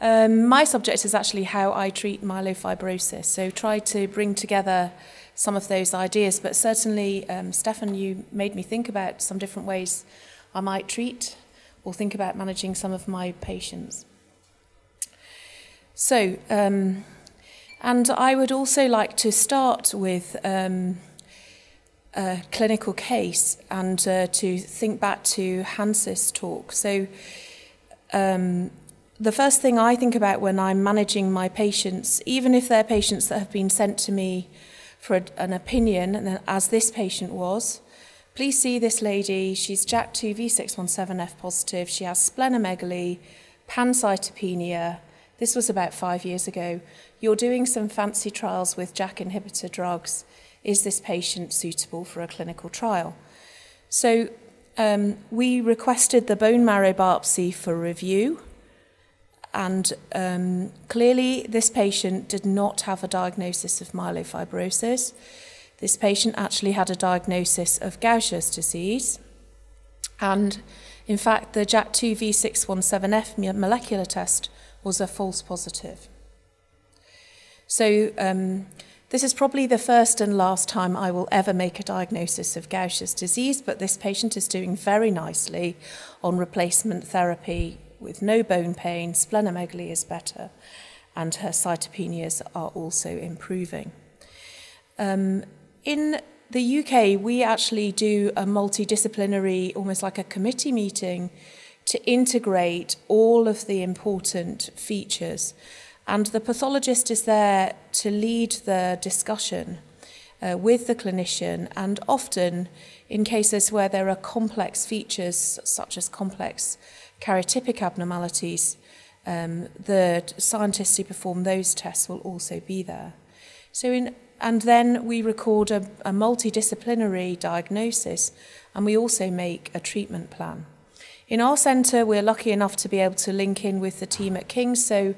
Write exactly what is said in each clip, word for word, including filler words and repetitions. Um, my subject is actually how I treat myelofibrosis, so try to bring together some of those ideas, but certainly, um, Stefan, you made me think about some different ways I might treat or think about managing some of my patients. So, um, and I would also like to start with um, a clinical case and uh, to think back to Hans's talk. So, um, the first thing I think about when I'm managing my patients, even if they're patients that have been sent to me for a, an opinion, and as this patient was, please see this lady, she's J A K two V six one seven F positive, she has splenomegaly, pancytopenia, this was about five years ago, you're doing some fancy trials with JAK inhibitor drugs, is this patient suitable for a clinical trial? So um, we requested the bone marrow biopsy for review, and um, clearly this patient did not have a diagnosis of myelofibrosis. This patient actually had a diagnosis of Gaucher's disease. And in fact, the J A K two V six one seven F molecular test was a false positive. So um, this is probably the first and last time I will ever make a diagnosis of Gaucher's disease, but this patient is doing very nicely on replacement therapy with no bone pain, splenomegaly is better, and her cytopenias are also improving. Um, in the U K, we actually do a multidisciplinary, almost like a committee meeting, to integrate all of the important features. And the pathologist is there to lead the discussion uh, with the clinician, and often in cases where there are complex features, such as complex karyotypic abnormalities, um, the scientists who perform those tests will also be there. So in And then we record a, a multidisciplinary diagnosis, and we also make a treatment plan. In our centre, we're lucky enough to be able to link in with the team at King's, so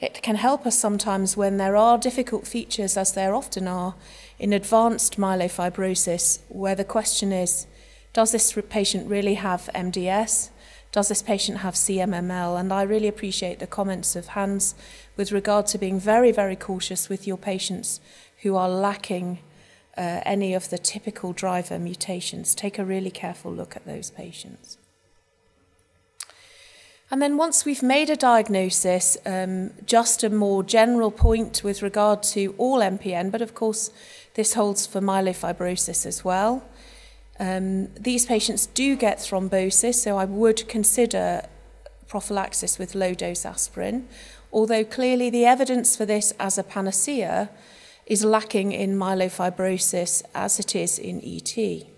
it can help us sometimes when there are difficult features, as there often are, in advanced myelofibrosis, where the question is, does this patient really have M D S? Does this patient have C M M L? And I really appreciate the comments of Hans with regard to being very, very cautious with your patients who are lacking uh, any of the typical driver mutations. Take a really careful look at those patients. And then once we've made a diagnosis, um, just a more general point with regard to all M P N, but of course this holds for myelofibrosis as well. Um, these patients do get thrombosis, so I would consider prophylaxis with low-dose aspirin, although clearly the evidence for this as a panacea is lacking in myelofibrosis as it is in E T.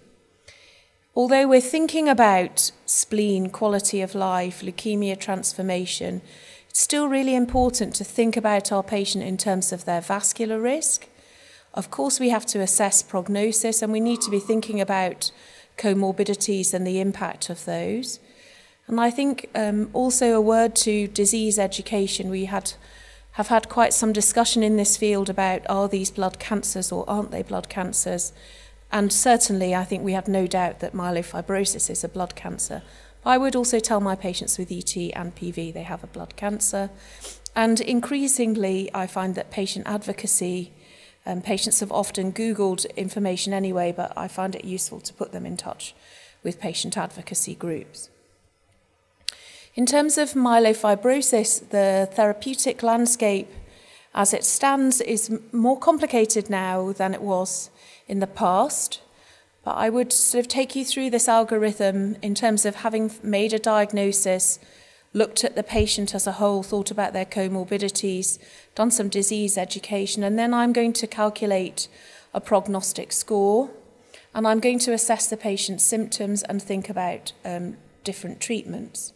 Although we're thinking about spleen, quality of life, leukemia transformation, it's still really important to think about our patient in terms of their vascular risk. Of course, we have to assess prognosis, and we need to be thinking about comorbidities and the impact of those. And I think um, also a word to disease education. We had have had quite some discussion in this field about are these blood cancers or aren't they blood cancers? And certainly I think we have no doubt that myelofibrosis is a blood cancer. I would also tell my patients with E T and P V they have a blood cancer. And increasingly I find that patient advocacy, um, patients have often Googled information anyway, but I find it useful to put them in touch with patient advocacy groups. In terms of myelofibrosis, the therapeutic landscape as it stands is more complicated now than it was in the past. But I would sort of take you through this algorithm in terms of having made a diagnosis, looked at the patient as a whole, thought about their comorbidities, done some disease education, and then I'm going to calculate a prognostic score, and I'm going to assess the patient's symptoms and think about um, different treatments.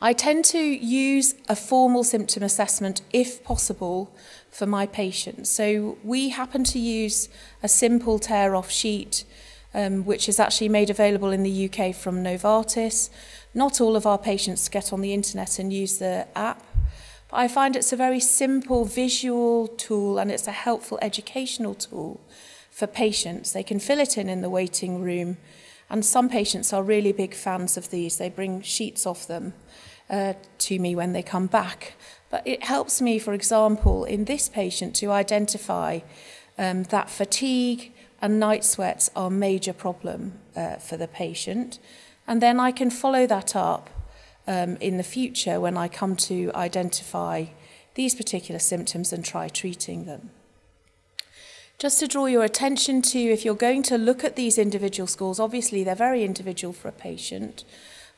I tend to use a formal symptom assessment, if possible, for my patients. So we happen to use a simple tear-off sheet, um, which is actually made available in the U K from Novartis. Not all of our patients get on the internet and use the app, but I find it's a very simple visual tool, and it's a helpful educational tool for patients. They can fill it in in the waiting room, and some patients are really big fans of these. They bring sheets off them uh, to me when they come back. But it helps me, for example, in this patient to identify um, that fatigue and night sweats are a major problem uh, for the patient. And then I can follow that up um, in the future when I come to identify these particular symptoms and try treating them. Just to draw your attention to, if you're going to look at these individual scores, obviously they're very individual for a patient,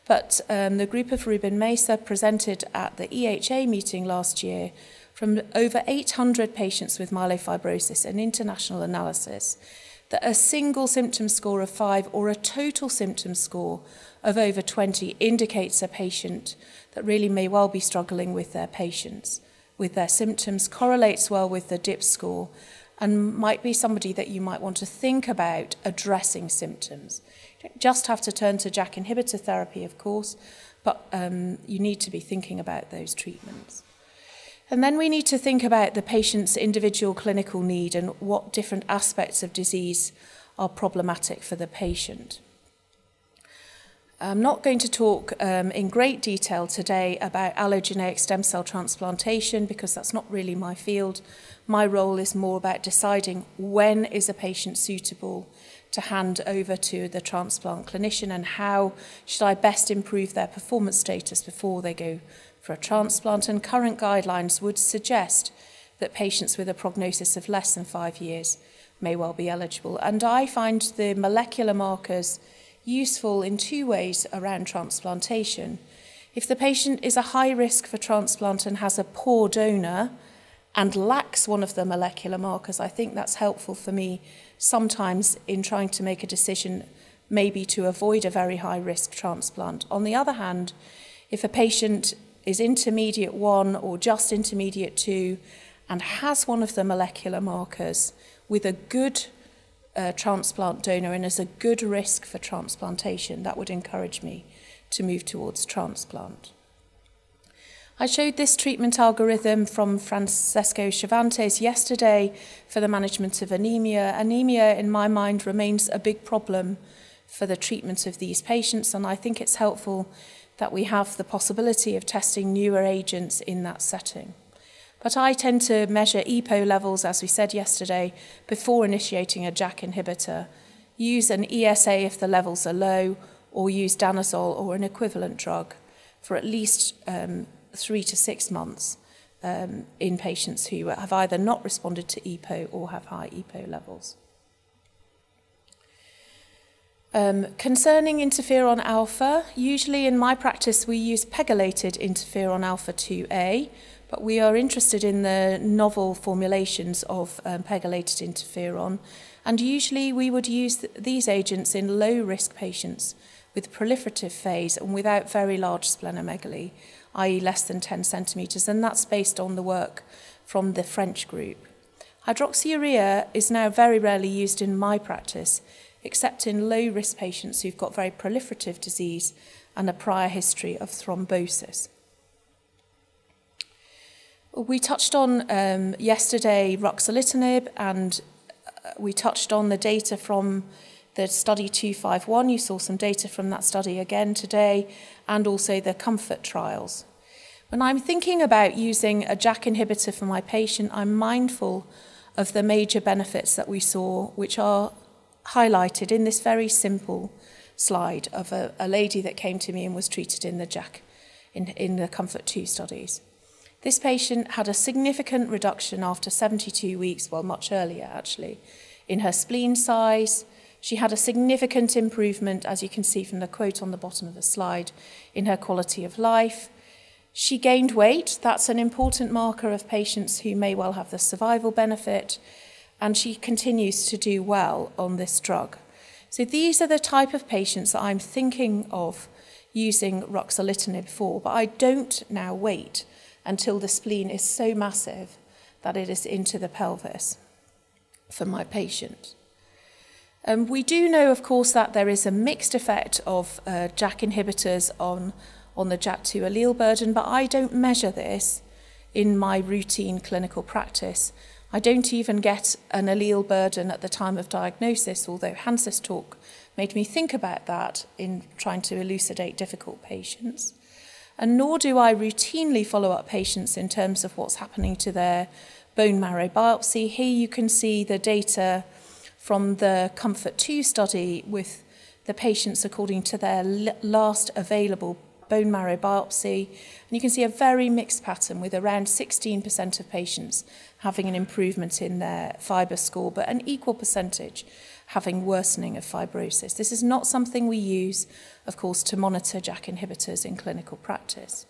but um, the group of Ruben-Mesa presented at the E H A meeting last year from over eight hundred patients with myelofibrosis, an international analysis, that a single symptom score of five or a total symptom score of over twenty indicates a patient that really may well be struggling with their patients, with their symptoms, correlates well with the D I P score, and might be somebody that you might want to think about addressing symptoms. You don't just have to turn to JAK inhibitor therapy, of course, but um, you need to be thinking about those treatments. And then we need to think about the patient's individual clinical need and what different aspects of disease are problematic for the patient. I'm not going to talk um, in great detail today about allogeneic stem cell transplantation because that's not really my field. My role is more about deciding when is a patient suitable to hand over to the transplant clinician and how should I best improve their performance status before they go for a transplant. And current guidelines would suggest that patients with a prognosis of less than five years may well be eligible. And I find the molecular markers useful in two ways around transplantation. If the patient is a high risk for transplant and has a poor donor and lacks one of the molecular markers, I think that's helpful for me sometimes in trying to make a decision maybe to avoid a very high risk transplant. On the other hand, if a patient is intermediate one or just intermediate two and has one of the molecular markers with a good a transplant donor and is a good risk for transplantation, that would encourage me to move towards transplant. I showed this treatment algorithm from Francesco Cervantes yesterday for the management of anemia. Anemia, in my mind, remains a big problem for the treatment of these patients, and I think it's helpful that we have the possibility of testing newer agents in that setting. But I tend to measure E P O levels, as we said yesterday, before initiating a JAK inhibitor. Use an E S A if the levels are low, or use Danazole or an equivalent drug for at least um, three to six months um, in patients who have either not responded to E P O or have high E P O levels. Um, concerning interferon alpha, usually in my practice we use pegylated interferon alpha two A, but we are interested in the novel formulations of um, pegylated interferon, and usually we would use th these agents in low-risk patients with proliferative phase and without very large splenomegaly, that is less than ten centimetres, and that's based on the work from the French group. Hydroxyurea is now very rarely used in my practice, except in low-risk patients who've got very proliferative disease and a prior history of thrombosis. We touched on um, yesterday ruxolitinib, and we touched on the data from the study two five one. You saw some data from that study again today, and also the COMFORT trials. When I'm thinking about using a JAK inhibitor for my patient, I'm mindful of the major benefits that we saw, which are highlighted in this very simple slide of a, a lady that came to me and was treated in the JAK, in, in the COMFORT two studies. This patient had a significant reduction after seventy-two weeks, well, much earlier actually, in her spleen size. She had a significant improvement, as you can see from the quote on the bottom of the slide, in her quality of life. She gained weight. That's an important marker of patients who may well have the survival benefit. And she continues to do well on this drug. So these are the type of patients that I'm thinking of using ruxolitinib for, but I don't now wait until the spleen is so massive that it is into the pelvis for my patient. Um, we do know, of course, that there is a mixed effect of uh, JAK inhibitors on, on the JAK two allele burden, but I don't measure this in my routine clinical practice. I don't even get an allele burden at the time of diagnosis, although Hans's talk made me think about that in trying to elucidate difficult patients. and nor do I routinely follow up patients in terms of what's happening to their bone marrow biopsy. Here you can see the data from the COMFORT two study with the patients according to their last available bone marrow biopsy, and you can see a very mixed pattern with around sixteen percent of patients having an improvement in their fibre score, but an equal percentage having worsening of fibrosis. This is not something we use, of course, to monitor JAK inhibitors in clinical practice.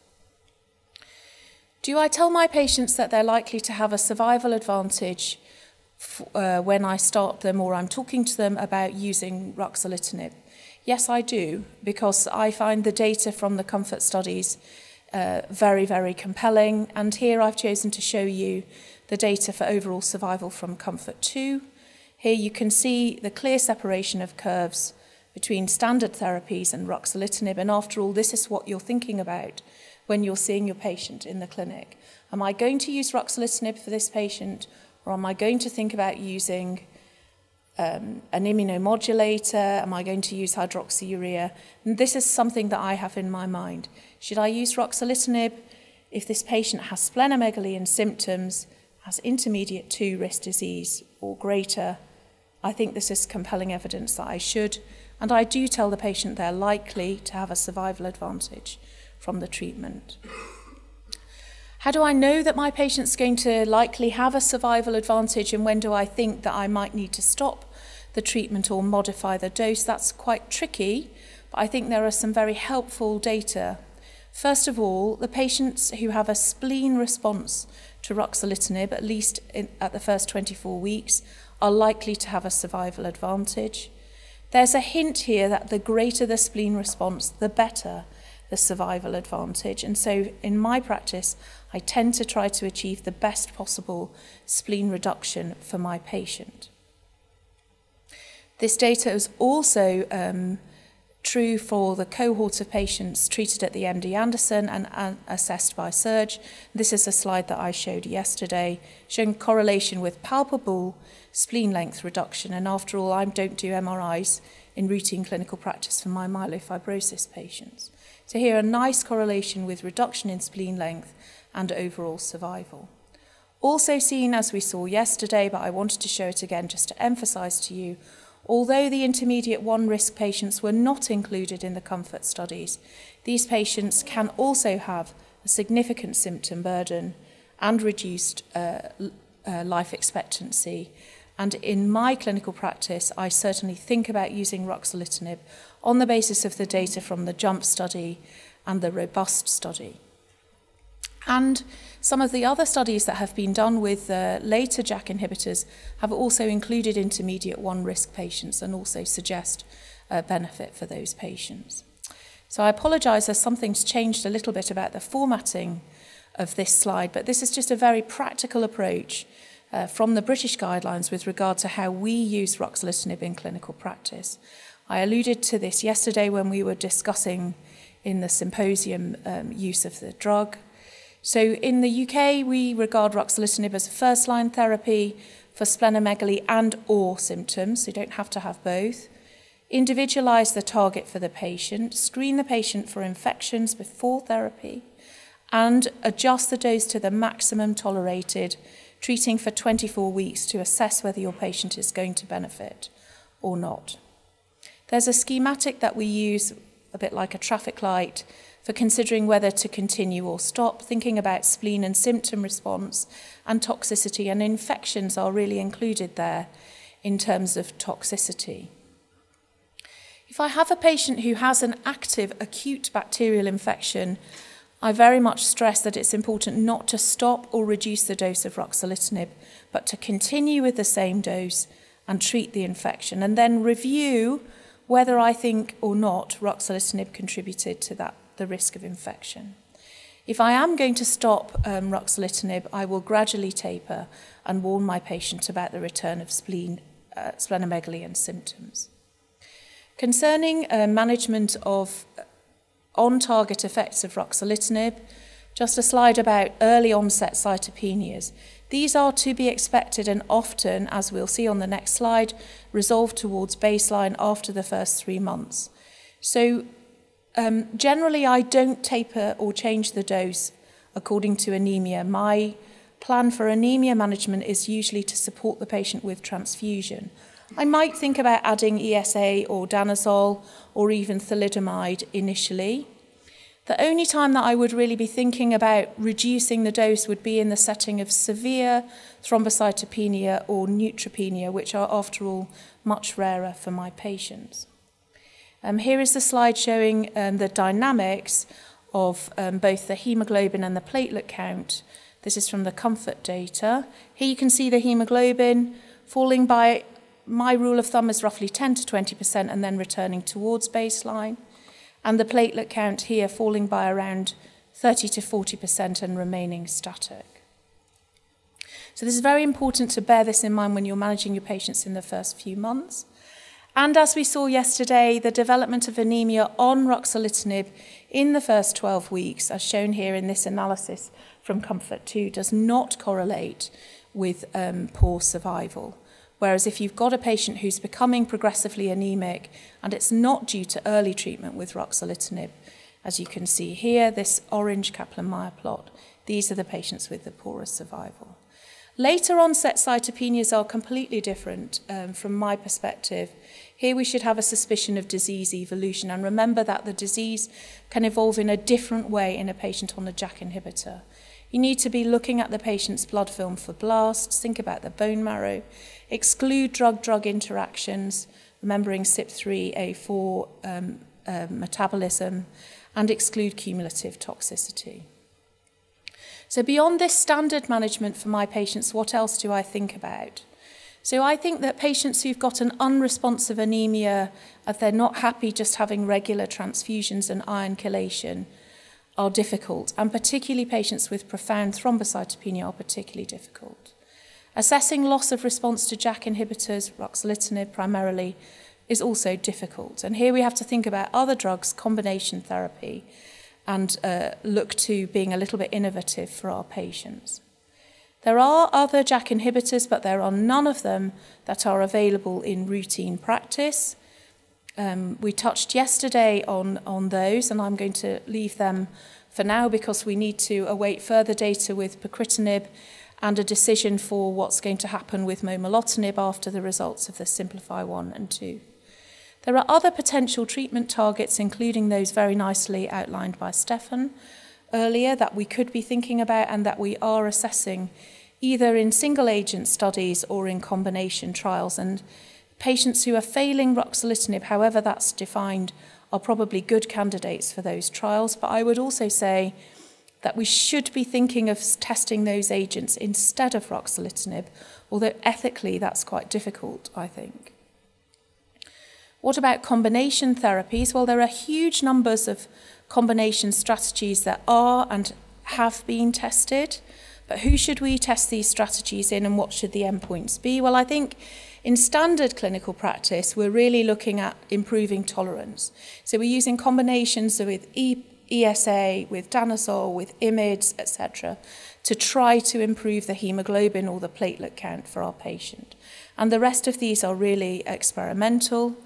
Do I tell my patients that they're likely to have a survival advantage uh, when I start them or I'm talking to them about using ruxolitinib? Yes, I do, because I find the data from the COMFORT studies uh, very, very compelling. And here I've chosen to show you the data for overall survival from COMFORT two. Here you can see the clear separation of curves between standard therapies and ruxolitinib, and after all, this is what you're thinking about when you're seeing your patient in the clinic. Am I going to use ruxolitinib for this patient, or am I going to think about using um, an immunomodulator? Am I going to use hydroxyurea? And this is something that I have in my mind. Should I use ruxolitinib if this patient has splenomegaly and symptoms, has intermediate two risk disease or greater? I think this is compelling evidence that I should, and I do tell the patient they're likely to have a survival advantage from the treatment. How do I know that my patient's going to likely have a survival advantage, and when do I think that I might need to stop the treatment or modify the dose? That's quite tricky, but I think there are some very helpful data. First of all, the patients who have a spleen response to ruxolitinib, at least in, at the first twenty-four weeks, are likely to have a survival advantage. There's a hint here that the greater the spleen response, the better the survival advantage. And so in my practice, I tend to try to achieve the best possible spleen reduction for my patient. This data is also um, true for the cohort of patients treated at the M D Anderson and, and assessed by Surge. This is a slide that I showed yesterday, showing correlation with palpable spleen length reduction. And after all, I don't do M R Is in routine clinical practice for my myelofibrosis patients. So here, a nice correlation with reduction in spleen length and overall survival. Also seen, as we saw yesterday, but I wanted to show it again just to emphasize to you, although the intermediate one risk patients were not included in the COMFORT studies, these patients can also have a significant symptom burden and reduced uh, uh, life expectancy. And in my clinical practice, I certainly think about using ruxolitinib on the basis of the data from the JUMP study and the ROBUST study. And some of the other studies that have been done with uh, later JAK inhibitors have also included intermediate one risk patients and also suggest uh, benefit for those patients. So I apologise as something's changed a little bit about the formatting of this slide, but this is just a very practical approach uh, from the British guidelines with regard to how we use ruxolitinib in clinical practice. I alluded to this yesterday when we were discussing in the symposium um, use of the drug. So in the U K, we regard ruxolitinib as a first-line therapy for splenomegaly and or symptoms, so you don't have to have both. Individualise the target for the patient, screen the patient for infections before therapy, and adjust the dose to the maximum tolerated, treating for twenty-four weeks to assess whether your patient is going to benefit or not. There's a schematic that we use, a bit like a traffic light, for considering whether to continue or stop, thinking about spleen and symptom response and toxicity, and infections are really included there in terms of toxicity. If I have a patient who has an active acute bacterial infection, I very much stress that it's important not to stop or reduce the dose of ruxolitinib, but to continue with the same dose and treat the infection, and then review whether I think or not ruxolitinib contributed to that the risk of infection. If I am going to stop um, ruxolitinib, I will gradually taper and warn my patient about the return of spleen, uh, splenomegaly and symptoms. Concerning uh, management of on-target effects of ruxolitinib, just a slide about early onset cytopenias. These are to be expected and often, as we'll see on the next slide, resolve towards baseline after the first three months. So Um, generally, I don't taper or change the dose according to anemia. My plan for anemia management is usually to support the patient with transfusion. I might think about adding E S A or Danazole or even thalidomide initially. The only time that I would really be thinking about reducing the dose would be in the setting of severe thrombocytopenia or neutropenia, which are, after all, much rarer for my patients. Um, here is the slide showing um, the dynamics of um, both the haemoglobin and the platelet count. This is from the COMFORT data. Here you can see the haemoglobin falling by, my rule of thumb is roughly ten to twenty percent and then returning towards baseline, and the platelet count here falling by around thirty to forty percent and remaining static. So this is very important to bear this in mind when you're managing your patients in the first few months. And as we saw yesterday, the development of anemia on ruxolitinib in the first twelve weeks, as shown here in this analysis from COMFORT two, does not correlate with um, poor survival. Whereas if you've got a patient who's becoming progressively anemic and it's not due to early treatment with ruxolitinib, as you can see here, this orange Kaplan-Meier plot, these are the patients with the poorest survival. Later onset cytopenias are completely different um, from my perspective. Here we should have a suspicion of disease evolution, and remember that the disease can evolve in a different way in a patient on a JAK inhibitor. You need to be looking at the patient's blood film for blasts, think about the bone marrow, exclude drug-drug interactions, remembering C Y P three A four um, uh, metabolism, and exclude cumulative toxicity. So beyond this standard management for my patients, what else do I think about? So I think that patients who've got an unresponsive anemia, if they're not happy just having regular transfusions and iron chelation, are difficult, and particularly patients with profound thrombocytopenia are particularly difficult. Assessing loss of response to JAK inhibitors, ruxolitinib primarily, is also difficult. And here we have to think about other drugs, combination therapy, and uh, look to being a little bit innovative for our patients. There are other JAK inhibitors, but there are none of them that are available in routine practice. Um, we touched yesterday on, on those, and I'm going to leave them for now because we need to await further data with pacritinib and a decision for what's going to happen with momelotinib after the results of the Simplify one and two. There are other potential treatment targets, including those very nicely outlined by Stefan earlier, that we could be thinking about and that we are assessing either in single agent studies or in combination trials. And patients who are failing ruxolitinib, however that's defined, are probably good candidates for those trials. But I would also say that we should be thinking of testing those agents instead of ruxolitinib, although ethically that's quite difficult, I think. What about combination therapies? Well, there are huge numbers of combination strategies that are and have been tested, but who should we test these strategies in and what should the endpoints be? Well, I think in standard clinical practice, we're really looking at improving tolerance. So we're using combinations with E S A, with Danazole, with I M I D S, et cetera, to try to improve the hemoglobin or the platelet count for our patient. And the rest of these are really experimental.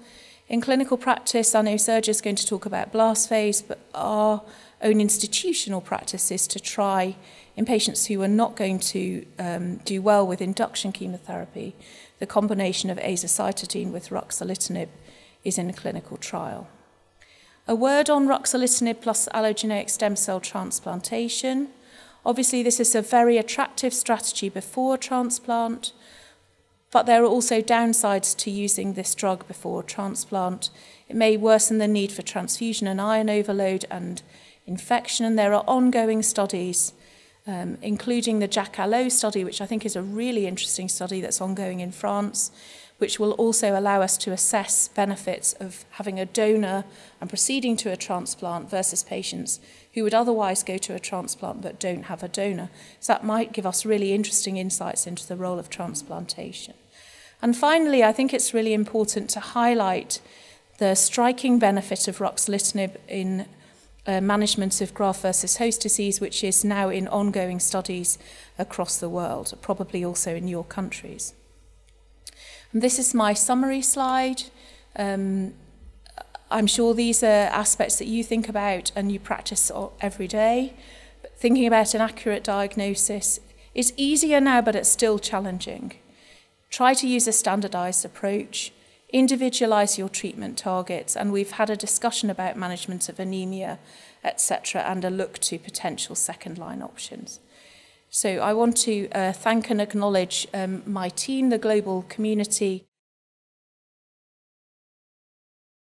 In clinical practice, I know Surge is going to talk about blast phase, but our own institutional practice is to try, in patients who are not going to um, do well with induction chemotherapy, the combination of azacitidine with ruxolitinib is in a clinical trial. A word on ruxolitinib plus allogeneic stem cell transplantation. Obviously, this is a very attractive strategy before transplant, but there are also downsides to using this drug before transplant. It may worsen the need for transfusion and iron overload and infection, and there are ongoing studies, um, including the JackAloe study, which I think is a really interesting study that's ongoing in France, which will also allow us to assess benefits of having a donor and proceeding to a transplant versus patients who would otherwise go to a transplant but don't have a donor. So that might give us really interesting insights into the role of transplantation. And finally, I think it's really important to highlight the striking benefit of ruxolitinib in uh, management of graft-versus-host disease, which is now in ongoing studies across the world, probably also in your countries. And this is my summary slide. Um, I'm sure these are aspects that you think about and you practice every day. But thinking about an accurate diagnosis is easier now, but it's still challenging. Try to use a standardised approach. Individualise your treatment targets, and we've had a discussion about management of anaemia, et cetera, and a look to potential second-line options. So I want to uh, thank and acknowledge um, my team, the global community,